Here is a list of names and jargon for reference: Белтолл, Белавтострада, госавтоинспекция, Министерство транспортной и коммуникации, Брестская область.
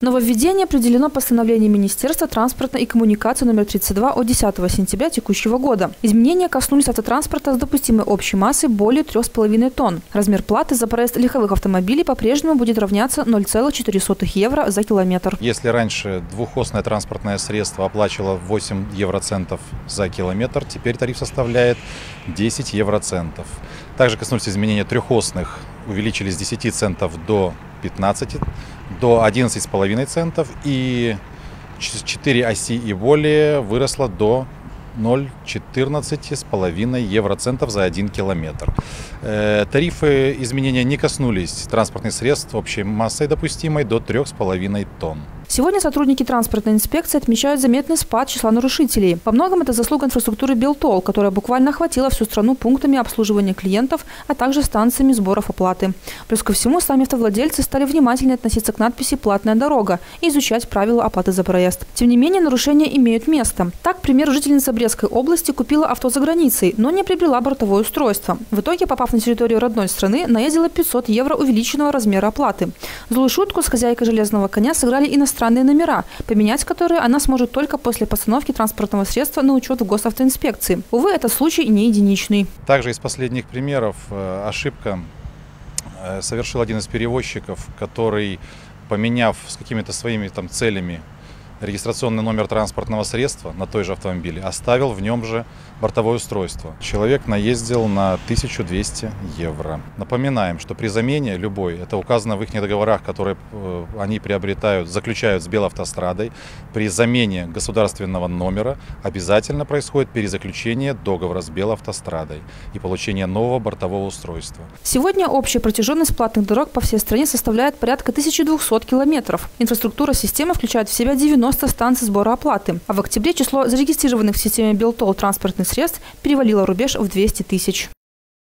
Нововведение определено постановлением Министерства транспортной и коммуникации номер 32 от 10 сентября текущего года. Изменения коснулись автотранспорта с допустимой общей массой более 3,5 тонн. Размер платы за проезд легковых автомобилей по-прежнему будет равняться 0,04 евро за километр. Если раньше двухосное транспортное средство оплачивало 8 евроцентов за километр, теперь тариф составляет 10 евроцентов. Также коснулись изменения трехосных, увеличили с 10 центов до 15 до 11,5 центов, и 4 оси и более выросло до 0,14,5 евроцентов за 1 километр. Тарифы изменения не коснулись транспортных средств общей массой допустимой до 3,5 тонн. Сегодня сотрудники транспортной инспекции отмечают заметный спад числа нарушителей. Во многом это заслуга инфраструктуры Белтолл, которая буквально охватила всю страну пунктами обслуживания клиентов, а также станциями сборов оплаты. Плюс ко всему, сами автовладельцы стали внимательнее относиться к надписи «Платная дорога» и изучать правила оплаты за проезд. Тем не менее, нарушения имеют место. Так, к примеру, жительница Брестской области купила авто за границей, но не приобрела бортовое устройство. В итоге, попав на территорию родной страны, наездила 500 евро увеличенного размера оплаты. Злую шутку с хозяйкой железного коня сыграли иностранцы. Странные номера, поменять которые она сможет только после постановки транспортного средства на учет в госавтоинспекции. Увы, этот случай не единичный. Также из последних примеров ошибка совершил один из перевозчиков, который, поменяв с какими-то своими целями регистрационный номер транспортного средства на той же автомобиле, оставил в нем же бортовое устройство. Человек наездил на 1200 евро. Напоминаем, что при замене любой, это указано в их договорах, которые они заключают с Белавтострадой, при замене государственного номера обязательно происходит перезаключение договора с Белавтострадой и получение нового бортового устройства. Сегодня общая протяженность платных дорог по всей стране составляет порядка 1200 километров. Инфраструктура системы включает в себя 90 станций сбора оплаты, а в октябре число зарегистрированных в системе Белтолл транспортных средств перевалило рубеж в 200 тысяч.